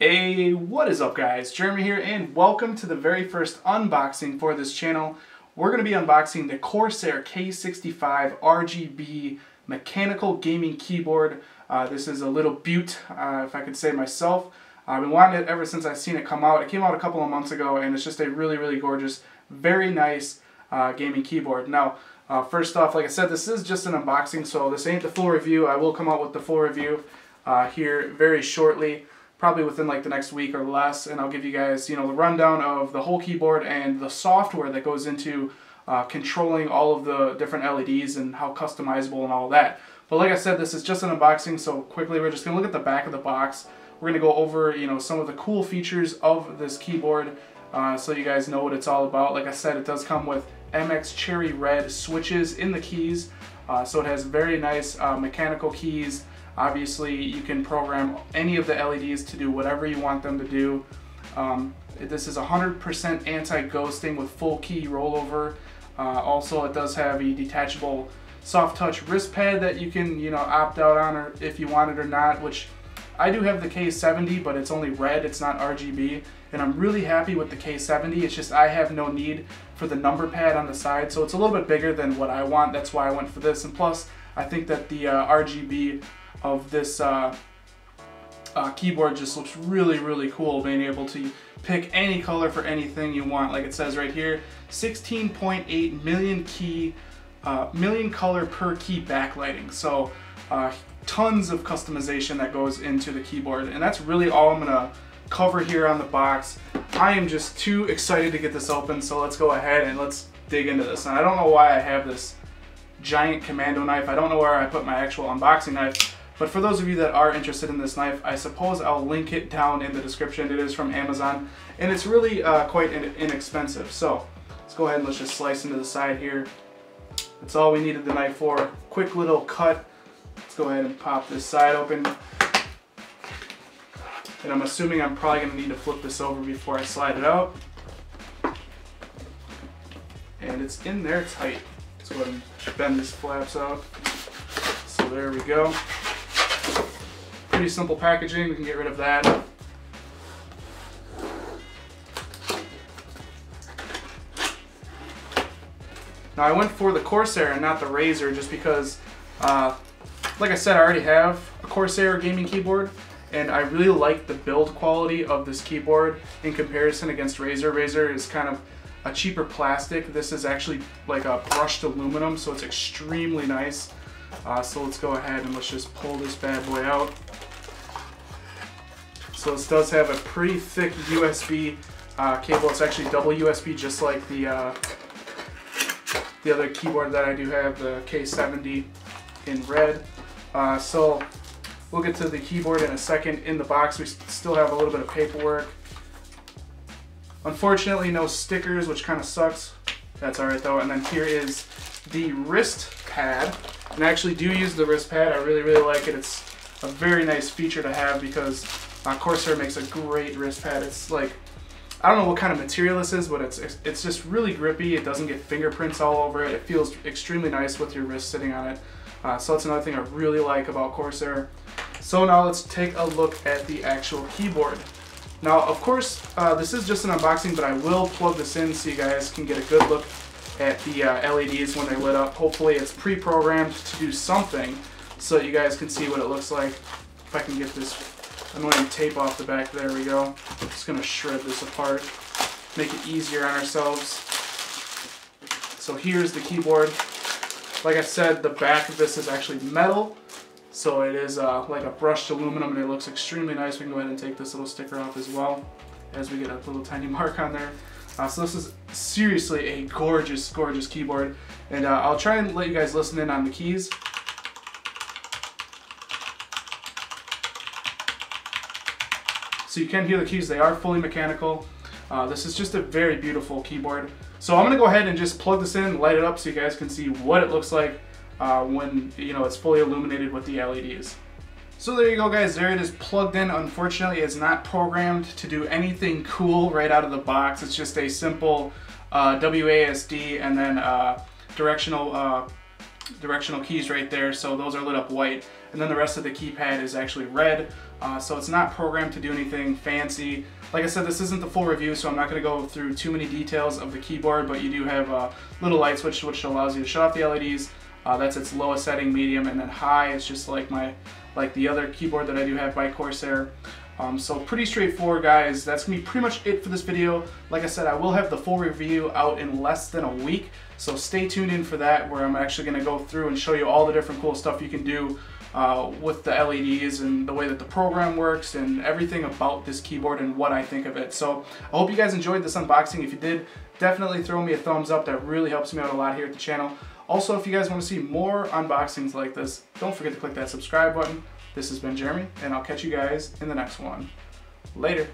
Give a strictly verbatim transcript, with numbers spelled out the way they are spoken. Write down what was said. Hey, what is up guys? Jeremy here and welcome to the very first unboxing for this channel. We're going to be unboxing the Corsair K sixty-five R G B mechanical gaming keyboard. Uh, this is a little beaut, uh, if I could say myself. I've been wanting it ever since I've seen it come out. It came out a couple of months ago and it's just a really, really gorgeous, very nice uh, gaming keyboard. Now, uh, first off, like I said, this is just an unboxing, so this ain't the full review. I will come out with the full review uh, here very shortly. Probably within like the next week or less, and I'll give you guys, you know, the rundown of the whole keyboard and the software that goes into uh, controlling all of the different L E Ds and how customizable and all that. But like I said, this is just an unboxing, so quickly we're just gonna look at the back of the box. We're gonna go over, you know, some of the cool features of this keyboard, uh, so you guys know what it's all about. Like I said, it does come with M X cherry red switches in the keys, uh, so it has very nice uh, mechanical keys. Obviously, you can program any of the L E Ds to do whatever you want them to do. Um, this is one hundred percent anti-ghosting with full key rollover. Uh, also, it does have a detachable soft touch wrist pad that you can, you know, opt out on or if you want it or not, which I do have the K seventy, but it's only red, it's not R G B. And I'm really happy with the K seventy, it's just I have no need for the number pad on the side, so it's a little bit bigger than what I want, that's why I went for this. And plus, I think that the uh, R G B of this uh, uh, keyboard just looks really, really cool, being able to pick any color for anything you want. Like it says right here, sixteen point eight million key, uh, million color per key backlighting. So uh, tons of customization that goes into the keyboard, and that's really all I'm gonna cover here on the box. I am just too excited to get this open, so let's go ahead and let's dig into this. And I don't know why I have this giant commando knife. I don't know where I put my actual unboxing knife. But for those of you that are interested in this knife, I suppose I'll link it down in the description. It is from Amazon, and it's really uh, quite inexpensive. So let's go ahead and let's just slice into the side here. That's all we needed the knife for. Quick little cut. Let's go ahead and pop this side open. And I'm assuming I'm probably going to need to flip this over before I slide it out. And it's in there tight. Let's go ahead and bend these flaps out. So there we go. Pretty simple packaging, we can get rid of that. Now I went for the Corsair and not the Razer just because, uh, like I said, I already have a Corsair gaming keyboard and I really like the build quality of this keyboard in comparison against Razer. Razer is kind of a cheaper plastic. This is actually like a brushed aluminum, so it's extremely nice. Uh, so let's go ahead and let's just pull this bad boy out. So this does have a pretty thick U S B uh, cable. It's actually double U S B, just like the uh, the other keyboard that I do have, the K seventy in red. Uh, so we'll get to the keyboard in a second. In the box, we still have a little bit of paperwork. Unfortunately, no stickers, which kind of sucks. That's all right though. And then here is the wrist pad. And I actually do use the wrist pad. I really, really like it. It's a very nice feature to have because uh, Corsair makes a great wrist pad. It's like, I don't know what kind of material this is, but it's, it's, it's just really grippy. It doesn't get fingerprints all over it. It feels extremely nice with your wrist sitting on it. Uh, so that's another thing I really like about Corsair. So now let's take a look at the actual keyboard. Now, of course, uh, this is just an unboxing, but I will plug this in so you guys can get a good look at the uh, L E Ds when they lit up. Hopefully it's pre-programmed to do something so that you guys can see what it looks like. If I can get this annoying tape off the back, there we go. I'm just gonna shred this apart, make it easier on ourselves. So here's the keyboard. Like I said, the back of this is actually metal. So it is uh, like a brushed aluminum and it looks extremely nice. We can go ahead and take this little sticker off as well as we get a little tiny mark on there. Uh, so this is seriously a gorgeous, gorgeous keyboard. And uh, I'll try and let you guys listen in on the keys. So you can hear the keys, they are fully mechanical. Uh, this is just a very beautiful keyboard. So I'm gonna go ahead and just plug this in, light it up so you guys can see what it looks like Uh, when, you know, it's fully illuminated with the L E Ds. So there you go guys, there it is plugged in. Unfortunately, it's not programmed to do anything cool right out of the box. It's just a simple uh, W A S D and then uh, directional uh, directional keys right there. So those are lit up white. And then the rest of the keypad is actually red. Uh, so it's not programmed to do anything fancy. Like I said, this isn't the full review, so I'm not going to go through too many details of the keyboard, but you do have a little light switch which allows you to shut off the L E Ds. Uh, that's its lowest setting, medium, and then high. It's just like my like the other keyboard that I do have by Corsair. Um, so pretty straightforward, guys. That's gonna be pretty much it for this video. Like I said, I will have the full review out in less than a week, so stay tuned in for that, where I'm actually gonna go through and show you all the different cool stuff you can do uh, with the L E Ds and the way that the program works and everything about this keyboard and what I think of it. So I hope you guys enjoyed this unboxing. If you did, definitely throw me a thumbs up. That really helps me out a lot here at the channel. Also, if you guys want to see more unboxings like this, don't forget to click that subscribe button. This has been Jeremy, and I'll catch you guys in the next one. Later.